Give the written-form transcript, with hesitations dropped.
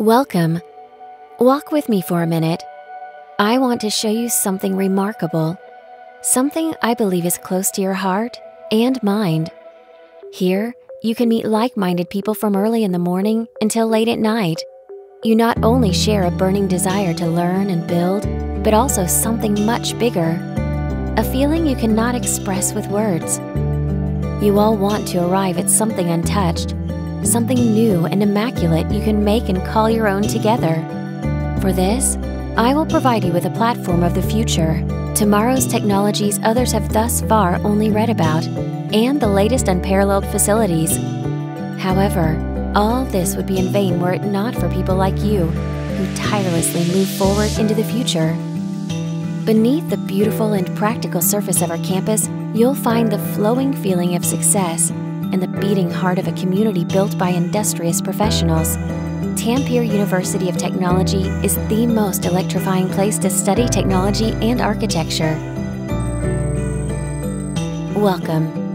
Welcome. Walk with me for a minute. I want to show you something remarkable, something I believe is close to your heart and mind. Here, you can meet like-minded people from early in the morning until late at night. You not only share a burning desire to learn and build, but also something much bigger, a feeling you cannot express with words. You all want to arrive at something untouched, something new and immaculate you can make and call your own together. For this, I will provide you with a platform of the future, tomorrow's technologies others have thus far only read about, and the latest unparalleled facilities. However, all this would be in vain were it not for people like you, who tirelessly move forward into the future. Beneath the beautiful and practical surface of our campus, you'll find the flowing feeling of success and the beating heart of a community built by industrious professionals. Tampere University of Technology is the most electrifying place to study technology and architecture. Welcome.